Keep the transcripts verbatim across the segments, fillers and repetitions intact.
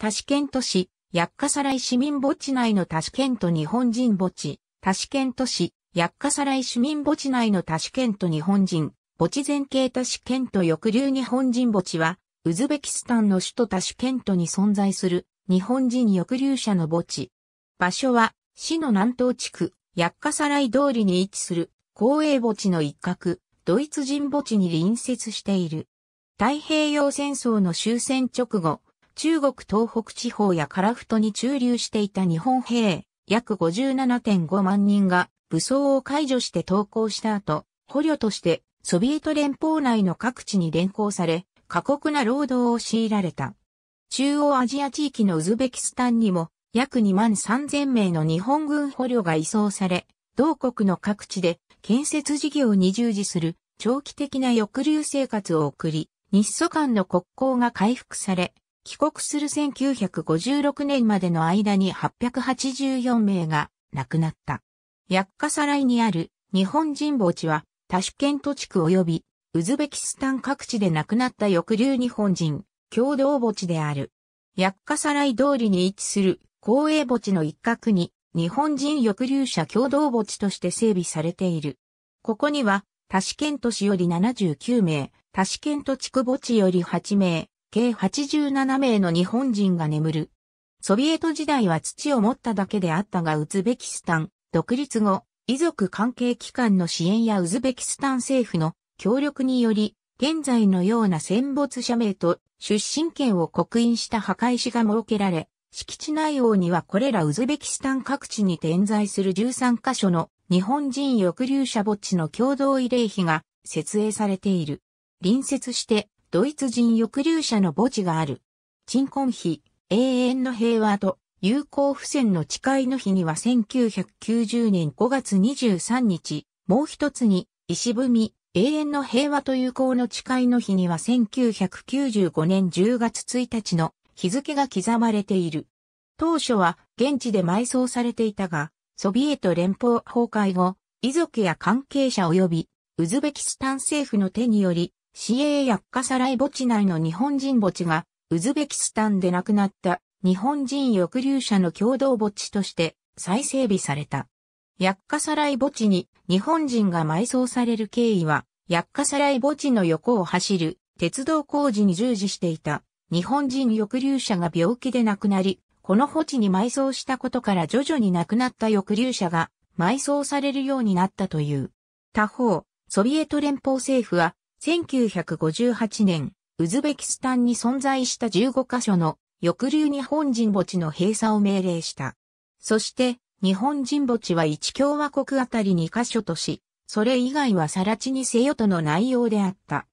タシケント市、ヤッカサライ市民墓地内のタシケント日本人墓地、タシケント市、ヤッカサライ市民墓地内のタシケント日本人、墓地前景タシケント抑留日本人墓地は、ウズベキスタンの首都タシケントに存在する日本人抑留者の墓地。場所は、市の南東地区、ヤッカサライ通りに位置する、公営墓地の一角、ドイツ人墓地に隣接している。太平洋戦争の終戦直後、中国東北地方や樺太に駐留していた日本兵、約 ごじゅうななてんご 万人が武装を解除して投降した後、捕虜としてソビエト連邦内の各地に連行され、過酷な労働を強いられた。中央アジア地域のウズベキスタンにも約にまんさんぜんめいの日本軍捕虜が移送され、同国の各地で建設事業に従事する長期的な抑留生活を送り、日ソ間の国交が回復され、帰国するせんきゅうひゃくごじゅうろくねんまでの間にはっぴゃくはちじゅうよんめいが亡くなった。ヤッカサライにある日本人墓地はタシュケント地区及びウズベキスタン各地で亡くなった抑留日本人共同墓地である。ヤッカサライ通りに位置する公営墓地の一角に日本人抑留者共同墓地として整備されている。ここにはタシケント市よりななじゅうきゅうめい、タシケント地区墓地よりはちめい、計はちじゅうななめいの日本人が眠る。ソビエト時代は土を持っただけであったがウズベキスタン独立後、遺族関係機関の支援やウズベキスタン政府の協力により、現在のような戦没者名と出身権を刻印した墓石が設けられ、敷地内央にはこれらウズベキスタン各地に点在するじゅうさんかしょの日本人抑留者墓地の共同慰霊碑が設営されている。隣接して、ドイツ人抑留者の墓地がある。鎮魂碑、永遠の平和と友好付箋の誓いの碑にはせんきゅうひゃくきゅうじゅうねんごがつにじゅうさんにち、もう一つに、石踏み、永遠の平和と友好の誓いの碑にはせんきゅうひゃくきゅうじゅうごねんじゅうがつついたちの日付が刻まれている。当初は現地で埋葬されていたが、ソビエト連邦崩壊後、遺族や関係者及び、ウズベキスタン政府の手により、市営ヤッカサライ墓地内の日本人墓地が、ウズベキスタンで亡くなった日本人抑留者の共同墓地として再整備された。ヤッカサライ墓地に日本人が埋葬される経緯は、ヤッカサライ墓地の横を走る鉄道工事に従事していた日本人抑留者が病気で亡くなり、この墓地に埋葬したことから徐々に亡くなった抑留者が埋葬されるようになったという。他方、ソビエト連邦政府は、せんきゅうひゃくごじゅうはちねん、ウズベキスタンに存在したじゅうごかしょの抑留日本人墓地の閉鎖を命令した。そして、日本人墓地はいちきょうわこくあたりにかしょとし、それ以外は更地にせよとの内容であった。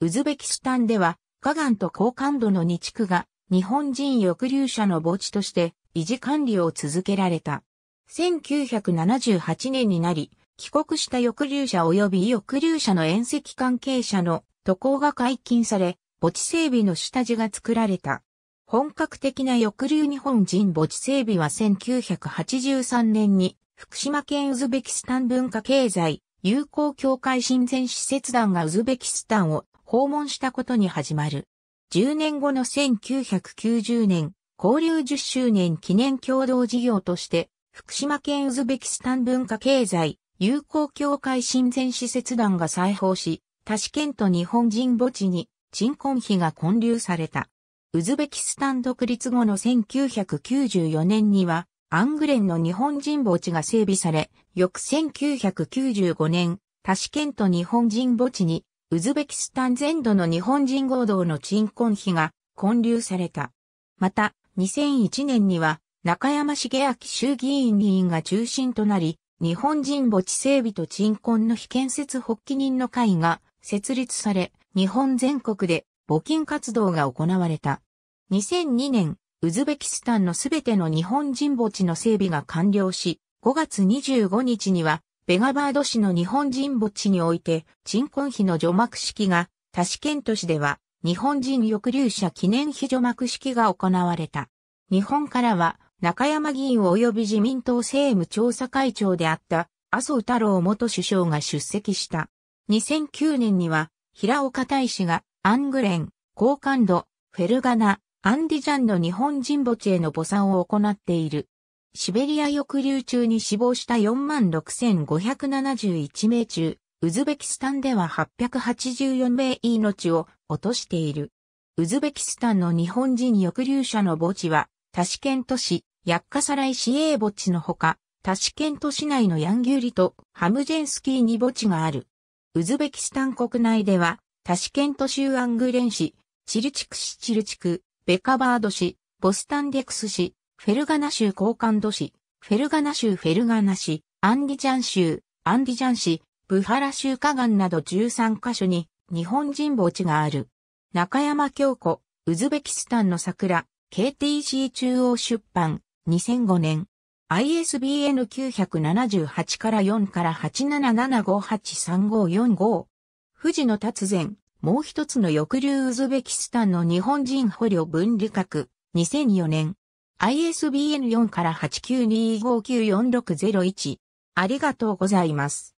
ウズベキスタンでは、カガンと高感度のにちくが、日本人抑留者の墓地として維持管理を続けられた。せんきゅうひゃくななじゅうはちねんになり、帰国した抑留者及び抑留者の縁戚関係者の渡航が解禁され、墓地整備の下地が作られた。本格的な抑留日本人墓地整備はせんきゅうひゃくはちじゅうさんねんに福島県ウズベキスタン文化経済友好協会親善使節団がウズベキスタンを訪問したことに始まる。じゅうねんごのせんきゅうひゃくきゅうじゅうねん、交流じゅっしゅうねん記念共同事業として、福島県ウズベキスタン文化経済友好協会親善使節団が再訪し、タシケント日本人墓地に鎮魂碑が建立された。ウズベキスタン独立後のせんきゅうひゃくきゅうじゅうよねんには、アングレンの日本人墓地が整備され、翌せんきゅうひゃくきゅうじゅうごねん、タシケント日本人墓地に、ウズベキスタン全土の日本人合同の鎮魂碑が建立された。また、にせんいちねんには、中山茂明衆議院議員が中心となり、日本人墓地整備と鎮魂の碑建設発起人の会が設立され、日本全国で募金活動が行われた。にせんにねん、ウズベキスタンのすべての日本人墓地の整備が完了し、ごがつにじゅうごにちには、ベガバード市の日本人墓地において、鎮魂碑の除幕式が、タシケント市では、日本人抑留者記念碑除幕式が行われた。日本からは、中山議員及び自民党政務調査会長であった麻生太郎元首相が出席した。にせんきゅうねんには平岡大使がアングレン、高感度、フェルガナ、アンディジャンの日本人墓地への墓参を行っている。シベリア抑留中に死亡した よんまんろくせんごひゃくななじゅういち 名中、ウズベキスタンでははっぴゃくはちじゅうよん名命を落としている。ウズベキスタンの日本人抑留者の墓地は、タシケント市、ヤッカサライ市営墓地のほか、タシケント市内のヤンギュリとハムジェンスキーに墓地がある。ウズベキスタン国内では、タシケント州アングレン市、チルチク市チルチク、ベカバード市、ボスタンデクス市、フェルガナ州コーカンド市、フェルガナ州フェルガナ市、アンディジャン州、アンディジャン市、ブハラ州カガンなどじゅうさんカ所に日本人墓地がある。中山京子、ウズベキスタンの桜、ケーティーシー 中央出版、にせんごねん。アイエスビーエヌ きゅうななはちからよんからはちなななごはちさんごよんご。藤野達前、もう一つの抑留ウズベキスタンの日本人捕虜分離学、にせんよねん。アイエスビーエヌ よんからはちきゅうにごきゅうよんろくぜろいち。ありがとうございます。